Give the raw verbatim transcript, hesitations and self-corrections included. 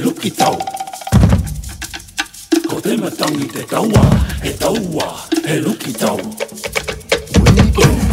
Lukitau, he taua, he Lukitau.